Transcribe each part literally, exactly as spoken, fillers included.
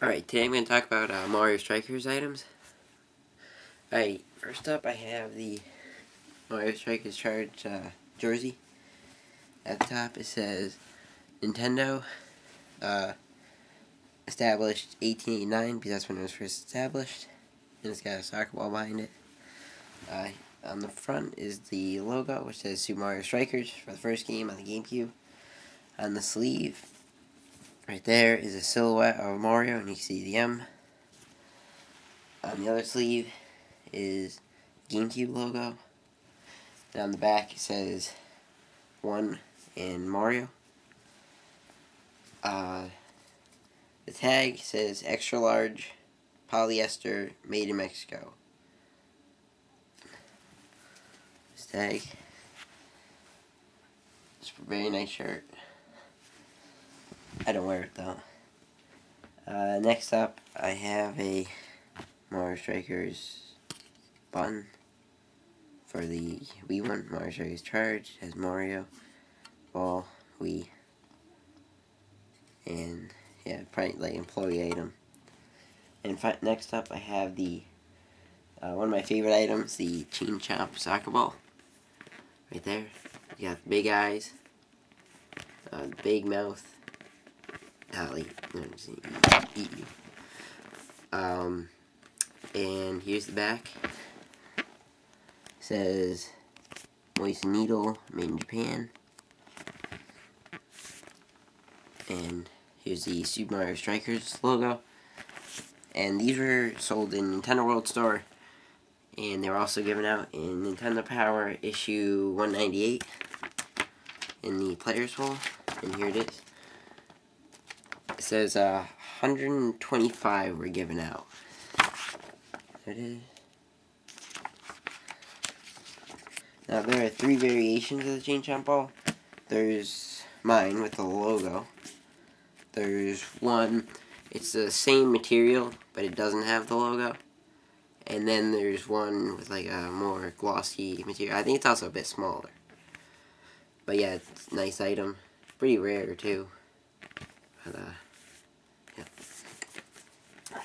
Alright, today I'm going to talk about uh, Mario Strikers items. Alright, first up I have the Mario Strikers Charged uh, jersey. At the top it says, Nintendo uh, established eighteen eighty-nine, because that's when it was first established. And it's got a soccer ball behind it. Uh, on the front is the logo, which says Super Mario Strikers for the first game on the GameCube. On the sleeve, right there is a silhouette of Mario, and you can see the M. On the other sleeve is GameCube logo. And on the back it says one and Mario. Uh, the tag says extra large polyester made in Mexico. This tag. It's a very nice shirt. I don't wear it though. Uh, next up, I have a Mario Strikers button for the Wii one. Mario Strikers Charged has Mario, Ball, Wii, and yeah, probably like employee item. And fi next up, I have the uh, one of my favorite items, the Chain Chomp soccer ball. Right there, you got big eyes, uh, big mouth. Alley, um, and here's the back. It says Moist Needle, made in Japan. And here's the Super Mario Strikers logo. And these were sold in Nintendo World Store, and they were also given out in Nintendo Power issue one ninety-eight in the Player's Hole. And here it is. It says uh, one hundred twenty-five were given out. There it is. Now there are three variations of the Chain Chomp ball. There's mine with the logo. There's one, it's the same material, but it doesn't have the logo. And then there's one with like a more glossy material. I think it's also a bit smaller. But yeah, it's a nice item. Pretty rare too. But, uh, yeah.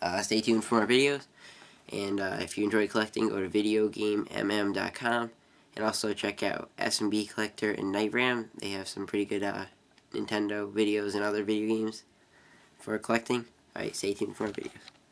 uh, stay tuned for more videos, and uh, if you enjoy collecting, go to Video Game M M dot com, and also check out S M B Collector and Night Ram. They have some pretty good uh, Nintendo videos and other video games for collecting. Alright, stay tuned for more videos.